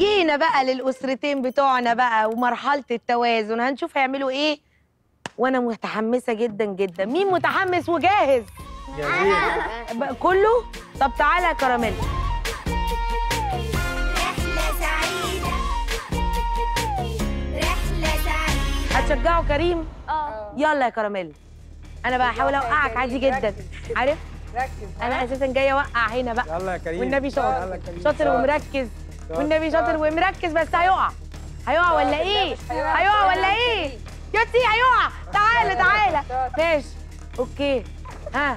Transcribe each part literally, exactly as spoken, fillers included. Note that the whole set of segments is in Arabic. جينا بقى للأسرتين بتوعنا بقى ومرحلة التوازن، هنشوف هيعملوا إيه. وأنا متحمسة جدا جدا. مين متحمس وجاهز؟ جميل. كله؟ طب تعالى يا كراميل. رحلة سعيدة، رحلة سعيدة. هتشجعوا كريم؟ اه. يلا يا كراميل. أنا بقى هحاول أوقعك عادي جدا، عارف؟ ركز. أنا أساسا جاية أوقع هنا بقى. يلا يا كريم. والنبي شاطر. شاطر ومركز. والنبي شاطر ومركز، بس هيقع. هيقع ولا إيه؟ هيقع ولا إيه؟ يوتي هيقع. تعالى تعالى. ماشي. أوكي. ها.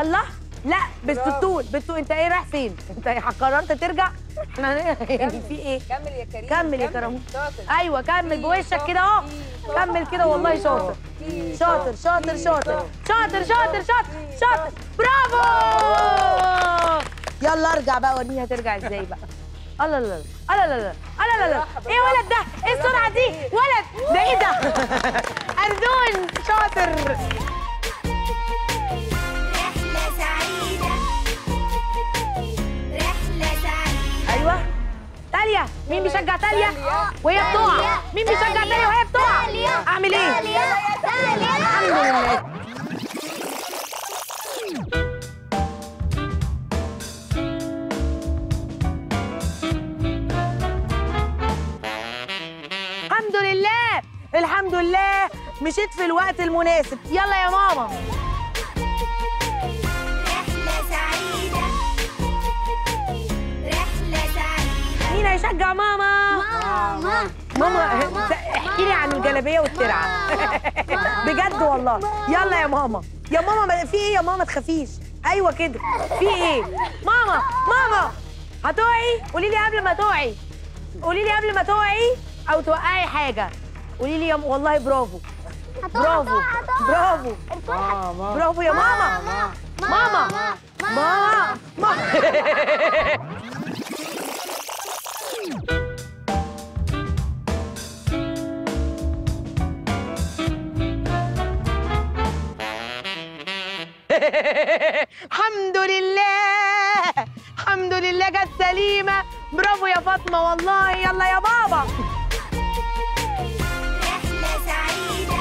الله. لا بالستون بالستون. أنت إيه رايح فين؟ أنت قررت ترجع؟ إحنا يعني في إيه؟ كمل يا كريم. كمل يا كرم. أيوه كمل بوشك كده أهو. كمل كده والله شاطر. شاطر شاطر شاطر شاطر شاطر شاطر شاطر. برافو. يلا ارجع بقى وريني هترجع ازاي بقى. الله الله الله الله الله الله. ايه ولد ده؟ ايه السرعه دي؟ ولد ده ايه ده؟ اردون شاطر. رحله سعيده، رحله سعيده. ايوه تاليا. مين بيشجع تاليا وهي بتقع؟ مين بيشجع تاليا وهي بتقع؟ اعمل ايه؟ الحمد لله. الحمد لله الحمد لله، مشيت في الوقت المناسب. يلا يا ماما. رحلة سعيدة، رحلة سعيدة. مين هيشجع ماما؟ ماما ماما, ماما. احكي لي عن الجلابيه والترعه. بجد والله. يلا يا ماما يا ماما. في ايه يا ماما؟ تخافيش. ايوه كده. في ايه؟ ماما ماما هتقعي؟ قولي لي قبل ما تقعي. قولي لي قبل ما تقعي او توقعي حاجه. قولي لي يا م... والله برافو برافو برافو برافو يا ماما ماما ماما ماما, ماما. الحمد لله الحمد لله، جت سليمة. برافو يا فاطمة والله. يلا يا بابا. رحلة سعيدة،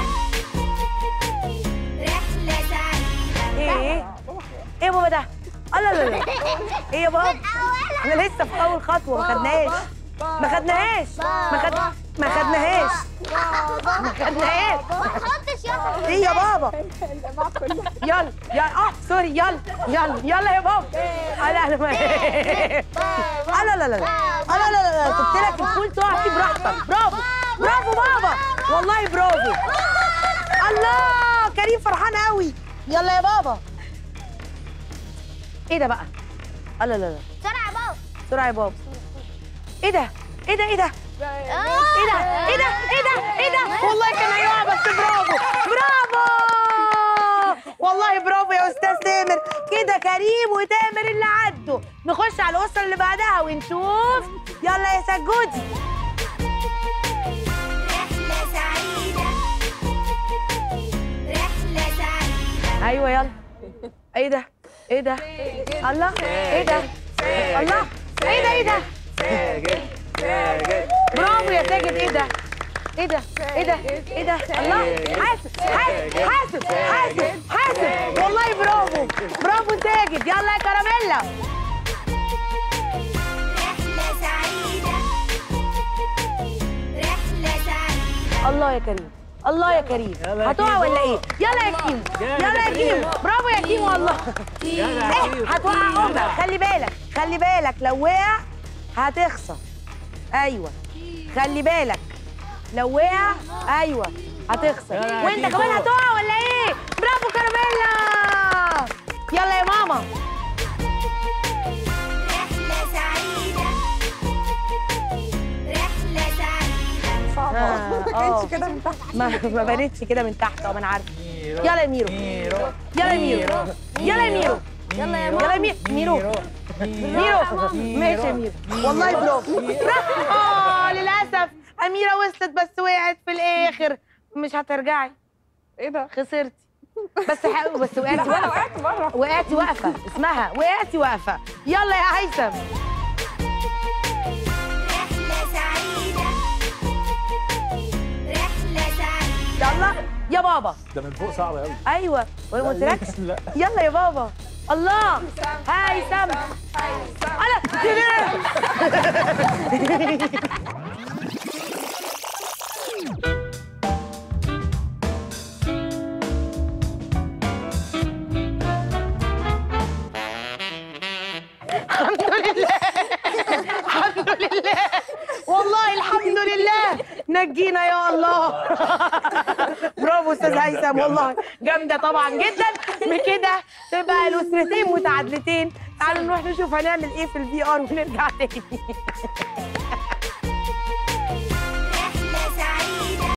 رحلة سعيدة. ايه ايه يا بابا ده؟ الله لا لا. ايه يا بابا؟ احنا لسه في أول خطوة ما خدناهاش ما خدناهاش ما ما خدناهاش ما خدناهاش. ما تحطش يا ايه يا بابا. يلا يلا اه سوري. يلا يلا يلا يا بابا. انا انا لا لا لا لا لا لا. سبت لك الفول تقع فيه براحتك. برافو برافو بابا والله برافو. الله كريم فرحان قوي. يلا يا بابا. ايه ده بقى؟ الله لا لا. بسرعه يا بابا بسرعه يا بابا. ايه ده؟ ايه ده؟ ايه ده؟ ايه ده؟ ايه ده؟ ايه ده؟ ايه ده؟ والله كان هيقع بس برافو برافو والله برافو يا استاذ تامر. كده كريم وتامر اللي عدوا. نخش على الاسره اللي بعدها ونشوف. يلا يا سجودي. رحله سعيده، رحله سعيده. ايوه يلا. ايه ده؟ ايه ده؟ الله. ايه ده؟ الله. ايه ده؟ ايه ده؟ ساجد ساجد. برافو يا ساجد. ايه ده؟ ايه ده؟ ايه ده؟ ايه ده؟ الله. حاسب حاسب حاسب حاسب حاسب والله برافو برافو ساجد. يلا يا كراميلا. رحلة سعيدة، رحلة سعيدة. الله يا كريم الله يا كريم. هتقع ولا ايه؟ يلا يا كيمو يلا يا كيمو. برافو يا كيمو والله. ايه هتوقع امك. خلي بالك خلي بالك لو وقع هتخسر. ايوه خلي بالك لو وقع. ايوه هتخسر. وانت كمان هتقع ولا ايه؟ برافو كراميلا. يلا يا ماما. رحله سعيده، رحله سعيده. صعبه ما بانتش كده من تحت. ما بانتش كده من تحت. اه ما انا عارفه. يلا يا ميرو يلا يا ميرو يلا يا ميرو يلا يا ميرو يلا يا ميرو ميرو. ماشي يا ميرو والله برافو. اه للاسف اميره وصلت بس وقعت في الاخر. مش هترجعي. ايه ده؟ خسرتي بس حق... بس وقعتي واقفه وقعتي واقفه اسمها وقعتي واقفه. يلا يا هيثم. بابا. ده من فوق صعب قوي. ايوه وانا ما قلتلكش. يلا يا بابا. الله. هاي سم هاي سم. الحمد لله والله الحمد لله نجينا يا الله. برافو استاذ هيثم والله جامده طبعا جدا. بكده تبقى الاسرتين متعادلتين. تعالوا نروح نشوف هنعمل ايه في الفي ار ونرجع تاني.